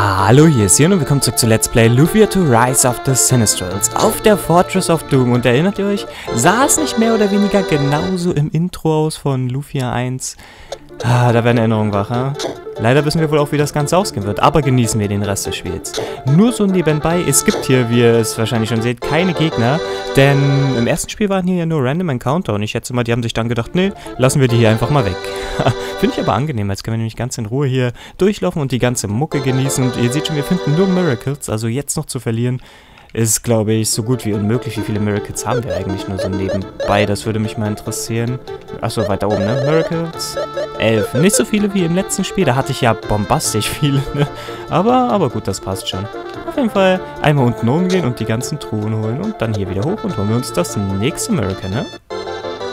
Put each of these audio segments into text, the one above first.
Hallo, hier ist Jon und willkommen zurück zu Let's Play Lufia 2 Rise of the Sinistrals auf der Fortress of Doom. Und erinnert ihr euch, sah es nicht mehr oder weniger genauso im Intro aus von Lufia 1? Ah, da werden Erinnerungen wach, ja? Leider wissen wir wohl auch, wie das Ganze ausgehen wird, aber genießen wir den Rest des Spiels. Nur so nebenbei, es gibt hier, wie ihr es wahrscheinlich schon seht, keine Gegner, denn im ersten Spiel waren hier ja nur Random Encounter und ich schätze mal, die haben sich dann gedacht, nee, lassen wir die hier einfach mal weg. Finde ich aber angenehm, jetzt können wir nämlich ganz in Ruhe hier durchlaufen und die ganze Mucke genießen. Und ihr seht schon, wir finden nur Miracles, also jetzt noch zu verlieren, ist, glaube ich, so gut wie unmöglich. Wie viele Miracles haben wir eigentlich nur so nebenbei? Das würde mich mal interessieren. Achso, weiter oben, ne? Miracles. 11. Nicht so viele wie im letzten Spiel. Da hatte ich ja bombastisch viele, ne? Aber gut, das passt schon. Auf jeden Fall einmal unten rumgehen und die ganzen Truhen holen. Und dann hier wieder hoch und holen wir uns das nächste Miracle, ne?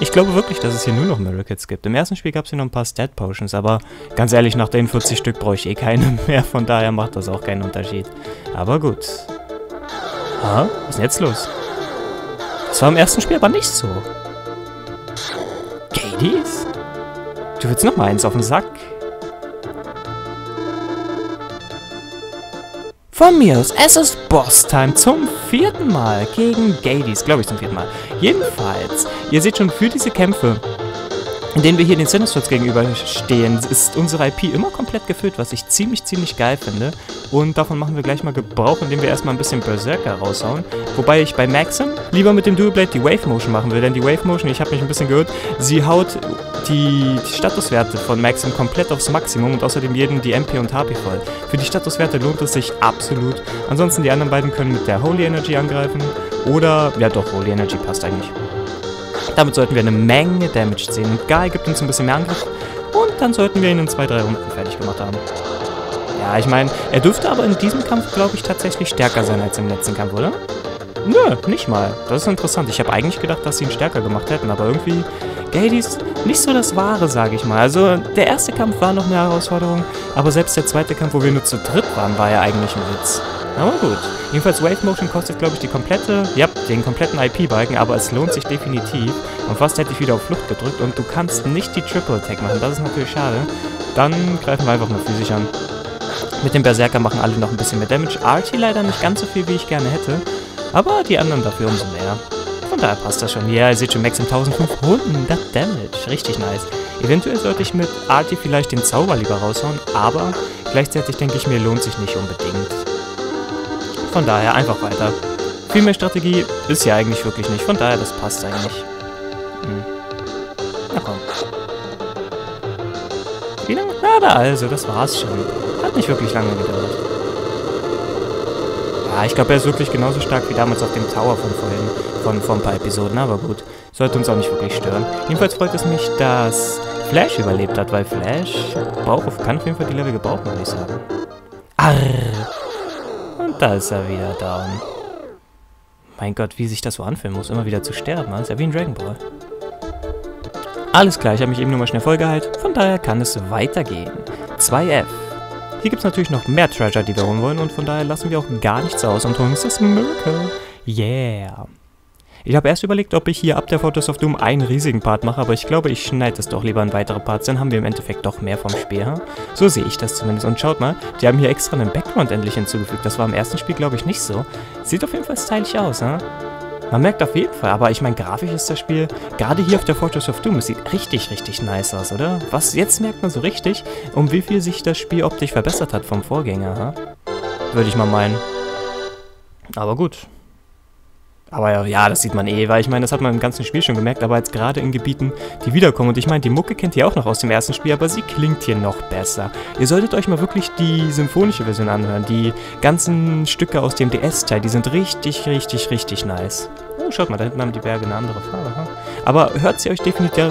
Ich glaube wirklich, dass es hier nur noch Miracles gibt. Im ersten Spiel gab es hier noch ein paar Stat Potions, aber ganz ehrlich, nach den 40 Stück brauche ich eh keine mehr. Von daher macht das auch keinen Unterschied. Aber gut. Aha, was ist denn jetzt los? Das war im ersten Spiel aber nicht so. Gadies? Du willst noch mal eins auf den Sack? Von mir aus, es ist Boss-Time zum vierten Mal gegen Gadies, glaube ich, zum vierten Mal. Jedenfalls, ihr seht schon, für diese Kämpfe, in denen wir hier den Sinistrals gegenüberstehen, ist unsere IP immer komplett gefüllt, was ich ziemlich geil finde. Und davon machen wir gleich mal Gebrauch, indem wir erstmal ein bisschen Berserker raushauen. Wobei ich bei Maxim lieber mit dem Dual Blade die Wave Motion machen will, denn die Wave Motion, ich habe mich ein bisschen gehört, sie haut die Statuswerte von Maxim komplett aufs Maximum und außerdem jeden die MP und HP voll. Für die Statuswerte lohnt es sich absolut. Ansonsten die anderen beiden können mit der Holy Energy angreifen oder, ja doch, Holy Energy passt eigentlich. Damit sollten wir eine Menge Damage sehen. Und Guy gibt uns ein bisschen mehr Angriff. Und dann sollten wir ihn in 2-3 Runden fertig gemacht haben. Ja, ich meine, er dürfte aber in diesem Kampf, glaube ich, tatsächlich stärker sein als im letzten Kampf, oder? Nö, nicht mal. Das ist interessant. Ich habe eigentlich gedacht, dass sie ihn stärker gemacht hätten. Aber irgendwie, Gadies, nicht so das Wahre, sage ich mal. Also, der erste Kampf war noch eine Herausforderung. Aber selbst der zweite Kampf, wo wir nur zu dritt waren, war ja eigentlich ein Witz. Aber gut. Jedenfalls Wave Motion kostet, glaube ich, die komplette, ja, den kompletten IP-Balken, aber es lohnt sich definitiv. Und fast hätte ich wieder auf Flucht gedrückt und du kannst nicht die Triple Attack machen. Das ist natürlich schade. Dann greifen wir einfach mal physisch an. Mit dem Berserker machen alle noch ein bisschen mehr Damage. Archie leider nicht ganz so viel, wie ich gerne hätte. Aber die anderen dafür umso mehr. Von daher passt das schon. Ja, ihr seht schon, Max im 1500 Damage. Richtig nice. Eventuell sollte ich mit Archie vielleicht den Zauber lieber raushauen, aber gleichzeitig denke ich mir, lohnt sich nicht unbedingt. Von daher einfach weiter. Viel mehr Strategie ist ja eigentlich wirklich nicht. Von daher, das passt eigentlich. Na komm. Wie lange? Na da also, das war's schon. Hat nicht wirklich lange gedauert. Ja, ich glaube, er ist wirklich genauso stark wie damals auf dem Tower von vorhin. Von ein paar Episoden, aber gut. Sollte uns auch nicht wirklich stören. Jedenfalls freut es mich, dass Flash überlebt hat, weil Flash kann auf jeden Fall die Level gebrauchen, würde ich sagen. Arrrr. Da ist er wieder down. Mein Gott, wie sich das so anfühlen muss, immer wieder zu sterben. Das ist ja wie ein Dragon Ball. Alles klar, ich habe mich eben nur mal schnell vollgehalten. Von daher kann es weitergehen. 2F. Hier gibt es natürlich noch mehr Treasure, die wir holen wollen. Und von daher lassen wir auch gar nichts aus und holen uns das Miracle. Yeah. Ich habe erst überlegt, ob ich hier ab der Fortress of Doom einen riesigen Part mache, aber ich glaube, ich schneide es doch lieber in weitere Parts, dann haben wir im Endeffekt doch mehr vom Spiel. Huh? So sehe ich das zumindest. Und schaut mal, die haben hier extra einen Background endlich hinzugefügt. Das war im ersten Spiel, glaube ich, nicht so. Sieht auf jeden Fall stylisch aus, ne? Huh? Man merkt auf jeden Fall, aber ich meine, grafisch ist das Spiel, gerade hier auf der Fortress of Doom, es sieht richtig nice aus, oder? Was, jetzt merkt man so richtig, um wie viel sich das Spiel optisch verbessert hat vom Vorgänger, huh? Würde ich mal meinen. Aber gut. Aber ja, das sieht man eh, weil ich meine, das hat man im ganzen Spiel schon gemerkt, aber jetzt gerade in Gebieten, die wiederkommen. Und ich meine, die Mucke kennt ihr auch noch aus dem ersten Spiel, aber sie klingt hier noch besser. Ihr solltet euch mal wirklich die symphonische Version anhören. Die ganzen Stücke aus dem DS-Teil, die sind richtig nice. Oh, schaut mal, da hinten haben die Berge eine andere Farbe. Huh? Aber hört sie euch definitiv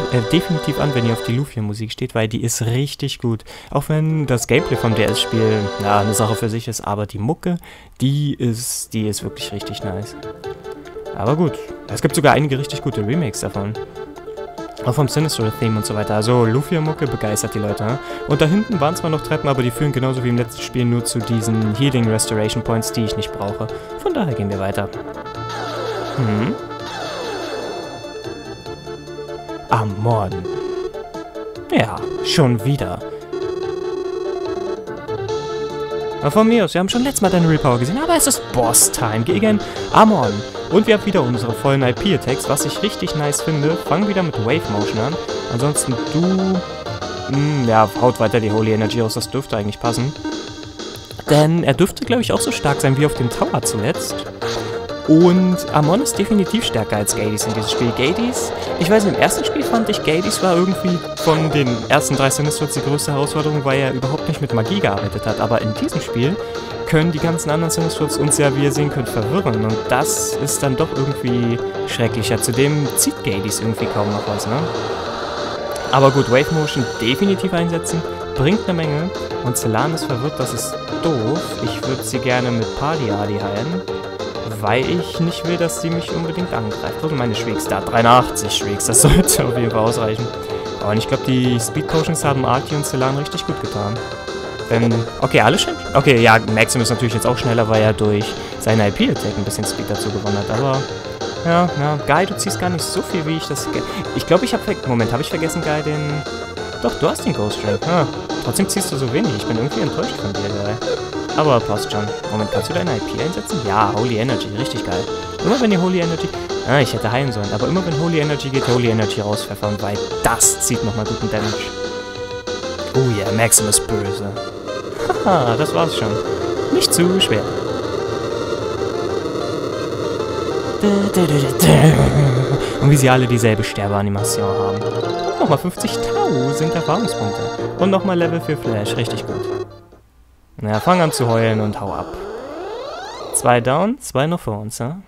an, wenn ihr auf die Lufia-Musik steht, weil die ist richtig gut. Auch wenn das Gameplay vom DS-Spiel, ja, eine Sache für sich ist, aber die Mucke, die ist wirklich richtig nice. Aber gut, es gibt sogar einige richtig gute Remakes davon. Auch vom Sinistral-Theme und so weiter. Also, Lufia-Mucke begeistert die Leute. Ne? Und da hinten waren zwar noch Treppen, aber die führen genauso wie im letzten Spiel nur zu diesen Healing Restoration Points, die ich nicht brauche. Von daher gehen wir weiter. Am Morgen. Ja, schon wieder. Aber von mir aus, wir haben schon letztes Mal deine Repower gesehen, aber es ist Boss-Time gegen Amon. Und wir haben wieder unsere vollen IP-Attacks, was ich richtig nice finde. Fangen wieder mit Wave Motion an. Ansonsten du... ja, haut weiter die Holy Energy aus, das dürfte eigentlich passen. Denn er dürfte, glaube ich, auch so stark sein wie auf dem Tower zuletzt. Und Amon ist definitiv stärker als Gades in diesem Spiel. Gades, ich weiß nicht, im ersten Spiel fand ich, Gades war irgendwie von den ersten 3 Sinisters die größte Herausforderung, weil er überhaupt nicht mit Magie gearbeitet hat. Aber in diesem Spiel können die ganzen anderen Sinisters uns ja, wie ihr sehen könnt, verwirren. Und das ist dann doch irgendwie schrecklicher. Zudem zieht Gades irgendwie kaum noch was, ne? Aber gut, Wave Motion definitiv einsetzen, bringt eine Menge. Und Celan ist verwirrt, das ist doof. Ich würde sie gerne mit Pali-Adi heilen, weil ich nicht will, dass sie mich unbedingt angreift. Und meine Schwegs da, 83 Schwegs, das sollte auf jeden Fall ausreichen. Aber ich glaube, die Speed Potions haben Arki und Celan richtig gut getan. Denn, okay, alles schön. Okay, ja, Maxim ist natürlich jetzt auch schneller, weil er durch seine IP-Attack ein bisschen Speed dazu gewonnen hat, aber... Ja, Guy, du ziehst gar nicht so viel, wie ich das... Ich glaube, ich habe... Moment, habe ich vergessen, Guy, den... Doch, du hast den Ghost Drake. Ah, trotzdem ziehst du so wenig. Ich bin irgendwie enttäuscht von dir, Guy. Aber passt schon. Moment, kannst du deine IP einsetzen? Ja, Holy Energy. Richtig geil. Immer wenn die Holy Energy... Ah, ich hätte heilen sollen. Aber immer wenn Holy Energy geht, Holy Energy rauspfeffern, weil das zieht nochmal guten Damage. Oh yeah, Maxim ist böse. Haha, das war's schon. Nicht zu schwer. Und wie sie alle dieselbe Sterbeanimation haben. Nochmal 50.000 Erfahrungspunkte. Und nochmal Level 4 Flash. Richtig gut. Na, fang an zu heulen und hau ab. 2 down, 2 noch vor uns, ne?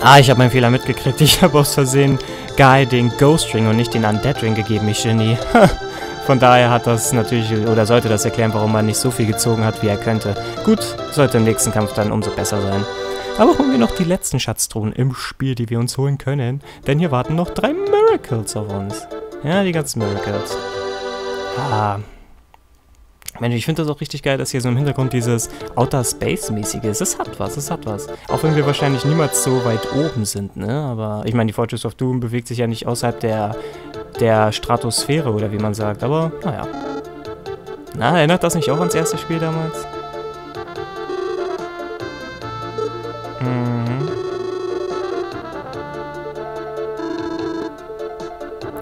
Ah, ich habe meinen Fehler mitgekriegt. Ich habe aus Versehen Guy den Ghost Ring und nicht den Undead Ring gegeben, ich Genie. Von daher hat das natürlich, oder sollte das erklären, warum man nicht so viel gezogen hat, wie er könnte. Gut, sollte im nächsten Kampf dann umso besser sein. Aber holen wir noch die letzten Schatztruhen im Spiel, die wir uns holen können. Denn hier warten noch 3 Miracles auf uns. Ja, die ganzen Miracles. Ah. Mensch, ich finde das auch richtig geil, dass hier so im Hintergrund dieses Outer Space-mäßige ist. Es hat was, es hat was. Auch wenn wir wahrscheinlich niemals so weit oben sind, ne? Aber ich meine, die Fortress of Doom bewegt sich ja nicht außerhalb der Stratosphäre, oder wie man sagt. Aber, naja. Na, erinnert das nicht auch ans erste Spiel damals?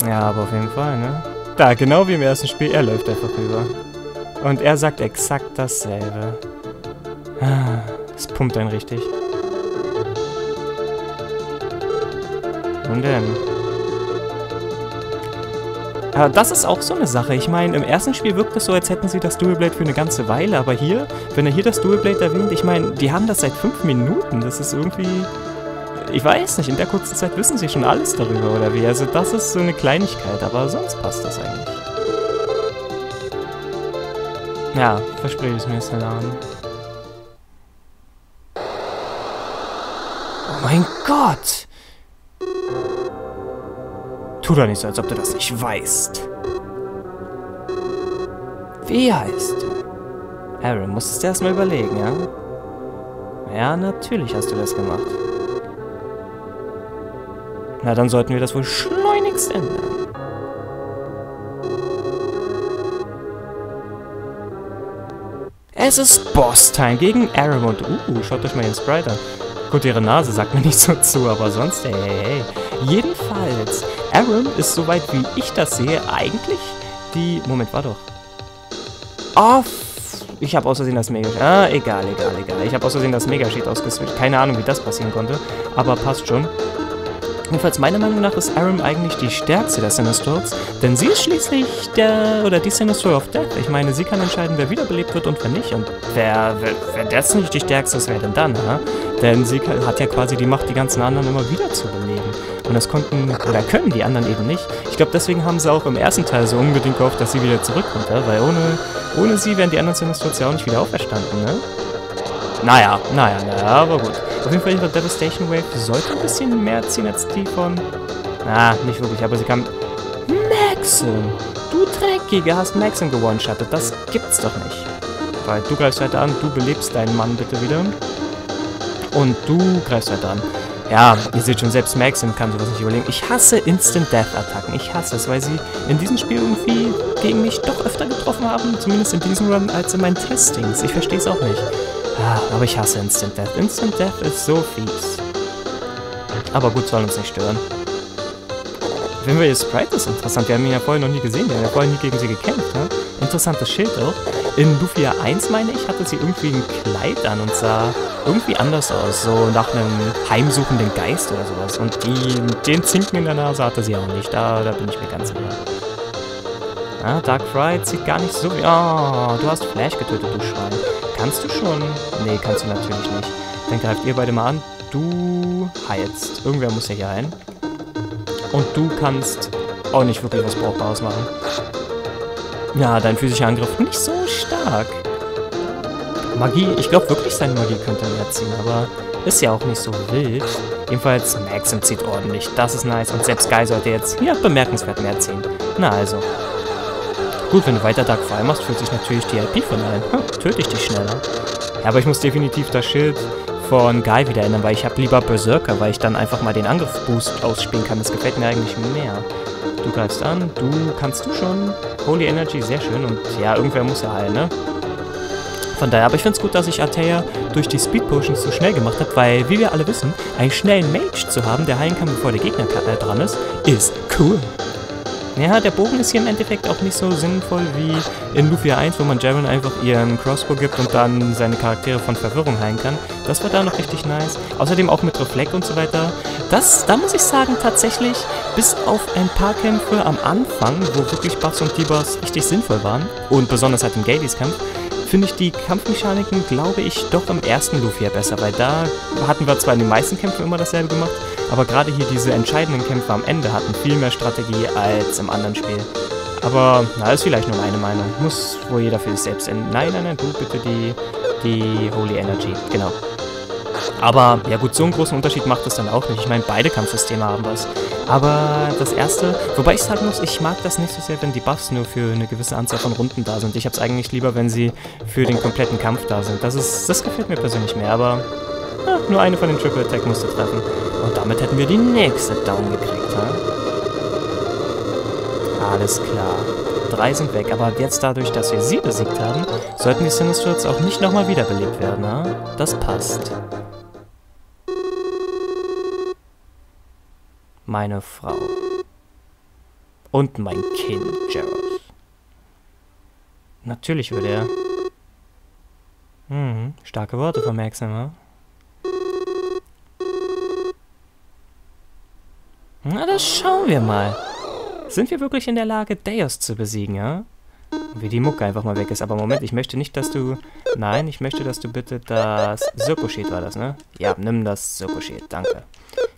Ja, aber auf jeden Fall, ne? Da, genau wie im ersten Spiel, er läuft einfach rüber. Und er sagt exakt dasselbe. Es pumpt einen richtig. Und dann... Aber das ist auch so eine Sache. Ich meine, im ersten Spiel wirkt es so, als hätten sie das Dual Blade für eine ganze Weile. Aber hier, wenn er hier das Dual Blade erwähnt, ich meine, die haben das seit 5 Minuten. Das ist irgendwie... Ich weiß nicht, in der kurzen Zeit wissen sie schon alles darüber, oder wie? Also das ist so eine Kleinigkeit, aber sonst passt das eigentlich. Ja, verspreche ich mir, Celan. Oh mein Gott! Tu doch nicht so, als ob du das nicht weißt. Wie heißt du? Aaron, musstest du erstmal überlegen, ja? Ja, natürlich hast du das gemacht. Na, dann sollten wir das wohl schleunigst ändern. Es ist Boss-Time gegen Aramond. Schaut euch mal den Sprite an. Gut, ihre Nase sagt mir nicht so zu, aber sonst, hey. Jedenfalls, Aram ist, soweit wie ich das sehe, eigentlich die... Moment, war doch. Oh, ich habe aus Versehen das Mega... Ah, egal. Ich habe aus Versehen das Mega-Sheet ausgeswitcht. Keine Ahnung, wie das passieren konnte, aber passt schon. Jedenfalls, meiner Meinung nach ist Aram eigentlich die stärkste der Sinisters, denn sie ist schließlich die Sinister of Death. Ich meine, sie kann entscheiden, wer wiederbelebt wird und wer nicht. Und wer das nicht die stärkste ist, wer denn dann, ne? Denn sie hat ja quasi die Macht, die ganzen anderen immer wieder zu beleben. Und das konnten, oder können die anderen eben nicht. Ich glaube, deswegen haben sie auch im ersten Teil so unbedingt gehofft, dass sie wieder zurückkommt, ne? Weil ohne sie wären die anderen Sinisters ja auch nicht wieder auferstanden, ne? Naja, aber gut. Auf jeden Fall, ihre Devastation Wave sollte ein bisschen mehr ziehen als die von... Na, nicht wirklich, aber sie kam... Maxim! Du Dreckiger, hast Maxim gewonshottet, das gibt's doch nicht. Weil du greifst weiter an, du belebst deinen Mann bitte wieder. Und du greifst weiter an. Ja, ihr seht schon, selbst Maxim kann sowas nicht überlegen. Ich hasse Instant-Death-Attacken. Ich hasse es, weil sie in diesem Spiel irgendwie gegen mich doch öfter getroffen haben, zumindest in diesem Run, als in meinen Testings. Ich verstehe es auch nicht. Aber ich hasse Instant-Death. Instant-Death ist so fies. Aber gut, soll uns nicht stören. Wenn wir ihr Sprite ist interessant. Wir haben ihn ja vorher noch nie gesehen. Wir haben ja vorher nie gegen sie gekämpft. Ne? Interessantes Schild auch. In Lufia 1, meine ich, hatte sie irgendwie ein Kleid an und sah irgendwie anders aus. So nach einem heimsuchenden Geist oder sowas. Und den Zinken in der Nase hatte sie auch nicht. Da bin ich mir ganz sicher. Ah, Dark Fright sieht gar nicht so... Oh, du hast Flash getötet, du Schwein. Kannst du schon? Nee, kannst du natürlich nicht. Dann greift ihr beide mal an. Du heilst. Irgendwer muss ja hier heilen. Und du kannst auch nicht wirklich was Brauchbares machen. Ja, dein physischer Angriff nicht so stark. Magie, ich glaube wirklich, seine Magie könnte er ziehen, aber ist ja auch nicht so wild. Jedenfalls, Maxim zieht ordentlich. Das ist nice. Und selbst Guy sollte jetzt ja bemerkenswert mehr ziehen. Na also. Gut, wenn du weiter Dark Fire machst, fühlt sich natürlich die IP von ein. Töte ich dich schneller. Ja, aber ich muss definitiv das Schild von Guy wieder ändern, weil ich habe lieber Berserker, weil ich dann einfach mal den Angriffsboost ausspielen kann. Das gefällt mir eigentlich mehr. Du greifst an, du kannst du schon. Holy Energy, sehr schön. Und ja, irgendwer muss ja heilen, ne? Von daher, aber ich finde es gut, dass ich Atea durch die Speed Potions so schnell gemacht habe, weil, wie wir alle wissen, einen schnellen Mage zu haben, der heilen kann, bevor der Gegner dran ist cool. Ja, der Bogen ist hier im Endeffekt auch nicht so sinnvoll wie in Lufia 1, wo man Jaren einfach ihren Crossbow gibt und dann seine Charaktere von Verwirrung heilen kann. Das war da noch richtig nice. Außerdem auch mit Reflekt und so weiter. Da muss ich sagen, tatsächlich, bis auf ein paar Kämpfe am Anfang, wo wirklich Buffs und Debuffs richtig sinnvoll waren, und besonders halt im Galeys-Kampf, finde ich die Kampfmechaniken, glaube ich, doch im ersten Lufia besser, weil da hatten wir zwar in den meisten Kämpfen immer dasselbe gemacht, aber gerade hier diese entscheidenden Kämpfe am Ende hatten viel mehr Strategie als im anderen Spiel. Aber, na, ist vielleicht nur meine Meinung. Muss wohl jeder für sich selbst enden. Nein, nein, nein, du bitte die Holy Energy. Genau. Aber, ja gut, so einen großen Unterschied macht es dann auch nicht. Ich meine, beide Kampfsysteme haben was. Aber das erste, wobei ich sagen muss, ich mag das nicht so sehr, wenn die Buffs nur für eine gewisse Anzahl von Runden da sind. Ich habe es eigentlich lieber, wenn sie für den kompletten Kampf da sind. Das gefällt mir persönlich mehr, aber ja, nur eine von den Triple Attack musste treffen. Und damit hätten wir die nächste Down gekriegt, ja? Alles klar. 3 sind weg, aber jetzt dadurch, dass wir sie besiegt haben, sollten die Sinistrals auch nicht nochmal wiederbelebt werden, ja? Das passt. Meine Frau. Und mein Kind, Jaros. Natürlich würde er. Starke Worte von Maxim, ja? Na, das schauen wir mal. Sind wir wirklich in der Lage, Deos zu besiegen, ja? Wie die Mucke einfach mal weg ist. Aber Moment, ich möchte nicht, dass du... Nein, ich möchte, dass du bitte das... Sirko-Schild war das, ne? Ja, nimm das Sirko-Schild, danke.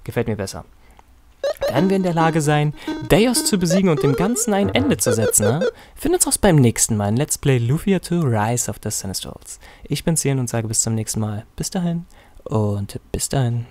Gefällt mir besser. Werden wir in der Lage sein, Deos zu besiegen und dem Ganzen ein Ende zu setzen, ne? Find uns auch beim nächsten Mal in Let's Play Lufia 2 Rise of the Sinistrals. Ich bin's Ian und sage bis zum nächsten Mal. Bis dahin und bis dahin.